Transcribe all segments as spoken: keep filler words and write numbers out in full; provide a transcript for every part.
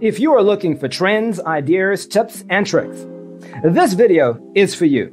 if you are looking for trends, ideas, tips, and tricks, this video is for you.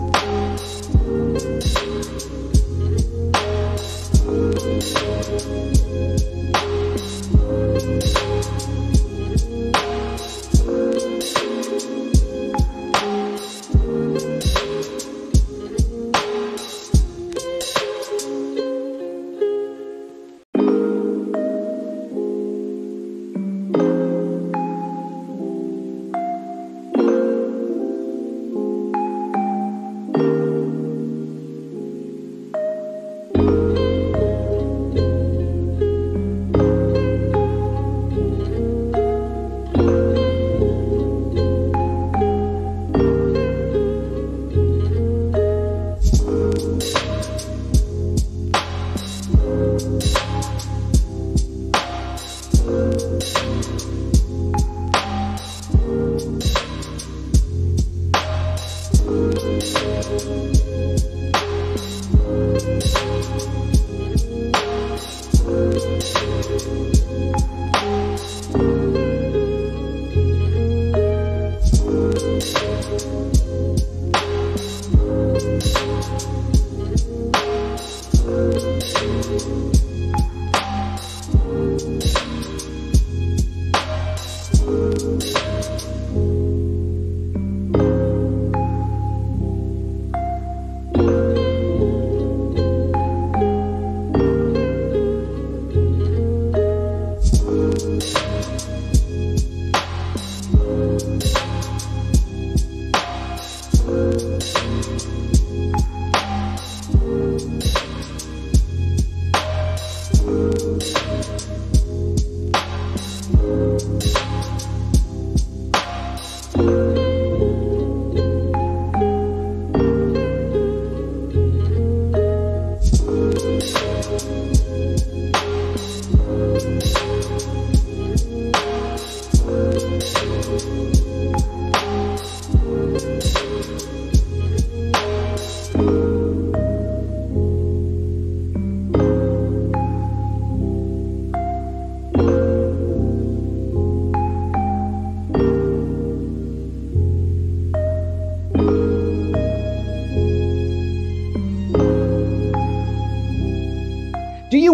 Do you